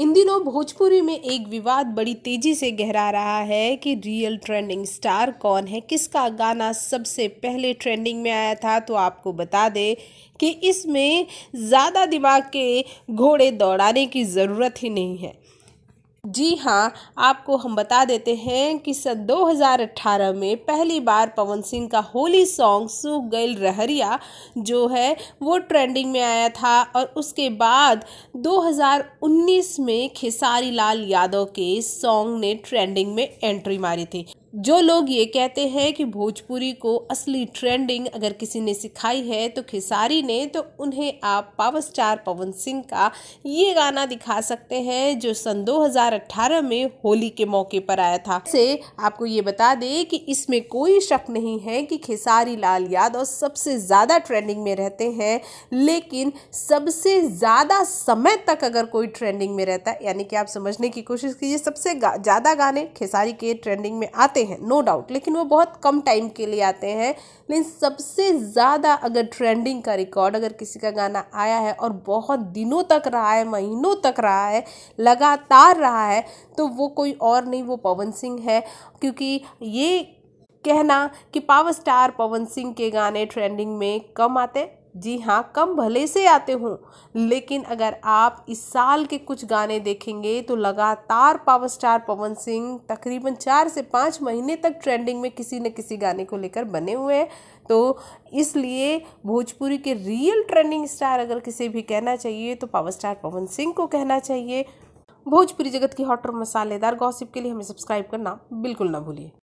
इन दिनों भोजपुरी में एक विवाद बड़ी तेजी से गहरा रहा है कि रियल ट्रेंडिंग स्टार कौन है, किसका गाना सबसे पहले ट्रेंडिंग में आया था। तो आपको बता दें कि इसमें ज़्यादा दिमाग के घोड़े दौड़ाने की ज़रूरत ही नहीं है। जी हाँ, आपको हम बता देते हैं कि सन 2018 में पहली बार पवन सिंह का होली सॉन्ग सूख गइल रहरिया जो है वो ट्रेंडिंग में आया था। और उसके बाद 2019 में खेसारी लाल यादव के सॉन्ग ने ट्रेंडिंग में एंट्री मारी थी। जो लोग ये कहते हैं कि भोजपुरी को असली ट्रेंडिंग अगर किसी ने सिखाई है तो खेसारी ने, तो उन्हें आप पावर स्टार पवन सिंह का ये गाना दिखा सकते हैं जो सन 2018 में होली के मौके पर आया था। से आपको ये बता दें कि इसमें कोई शक नहीं है कि खेसारी लाल यादव सबसे ज़्यादा ट्रेंडिंग में रहते हैं, लेकिन सबसे ज़्यादा समय तक अगर कोई ट्रेंडिंग में रहता है, यानी कि आप समझने की कोशिश कीजिए, सबसे ज़्यादा गाने खेसारी के ट्रेंडिंग में आते हैं नो डाउट, लेकिन वो बहुत कम टाइम के लिए आते हैं। लेकिन सबसे ज़्यादा अगर ट्रेंडिंग का रिकॉर्ड अगर किसी का गाना आया है और बहुत दिनों तक रहा है, महीनों तक रहा है, लगातार रहा है, तो वो कोई और नहीं, वो पवन सिंह है। क्योंकि ये कहना कि पावर स्टार पवन सिंह के गाने ट्रेंडिंग में कम आते, जी हाँ, कम भले से आते हों, लेकिन अगर आप इस साल के कुछ गाने देखेंगे तो लगातार पावर स्टार पवन सिंह तकरीबन 4 से 5 महीने तक ट्रेंडिंग में किसी न किसी गाने को लेकर बने हुए हैं। तो इसलिए भोजपुरी के रियल ट्रेंडिंग स्टार अगर किसी भी कहना चाहिए तो पावर स्टार पवन सिंह को कहना चाहिए। भोजपुरी जगत की हॉट और मसालेदार गॉसिप के लिए हमें सब्सक्राइब करना बिल्कुल ना भूलिए।